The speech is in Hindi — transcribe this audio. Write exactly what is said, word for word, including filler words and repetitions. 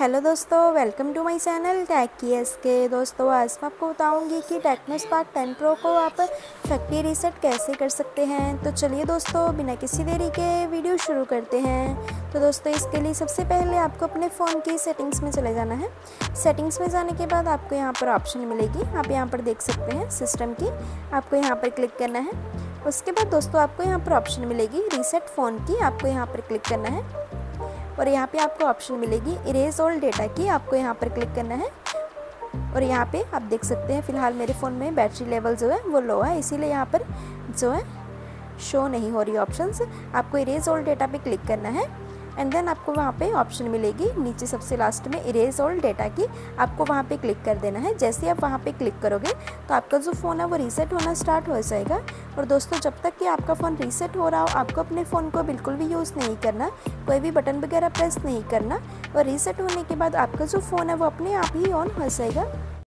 हेलो दोस्तों, welcome to my channel techy S K. दोस्तों आज मैं आपको बताऊंगी कि टेक्नो स्पार्क टेन प्रो को आप फैक्ट्री रीसेट कैसे कर सकते हैं। तो चलिए दोस्तों बिना किसी देरी के वीडियो शुरू करते हैं। तो दोस्तों इसके लिए सबसे पहले आपको अपने फ़ोन की सेटिंग्स में चले जाना है। सेटिंग्स में जाने के बाद आपको यहाँ पर ऑप्शन मिलेगी, आप यहाँ पर देख सकते हैं सिस्टम की, आपको यहाँ पर क्लिक करना है। उसके बाद दोस्तों आपको यहाँ पर ऑप्शन मिलेगी रीसेट फ़ोन की, आपको यहाँ पर क्लिक करना है। और यहाँ पे आपको ऑप्शन मिलेगी इरेज ऑल डेटा की, आपको यहाँ पर क्लिक करना है। और यहाँ पे आप देख सकते हैं फ़िलहाल मेरे फ़ोन में बैटरी लेवल जो है वो लो है, इसीलिए यहाँ पर जो है शो नहीं हो रही ऑप्शंस। आपको इरेज ऑल डेटा पे क्लिक करना है एंड देन आपको वहाँ पे ऑप्शन मिलेगी नीचे सबसे लास्ट में इरेज ऑल डेटा की, आपको वहाँ पे क्लिक कर देना है। जैसे आप वहाँ पे क्लिक करोगे तो आपका जो फ़ोन है वो रीसेट होना स्टार्ट हो जाएगा। और दोस्तों जब तक कि आपका फ़ोन रीसेट हो रहा हो आपको अपने फ़ोन को बिल्कुल भी यूज़ नहीं करना, कोई भी बटन वगैरह प्रेस नहीं करना। और रीसेट होने के बाद आपका जो फ़ोन है वो अपने आप ही ऑन हो जाएगा।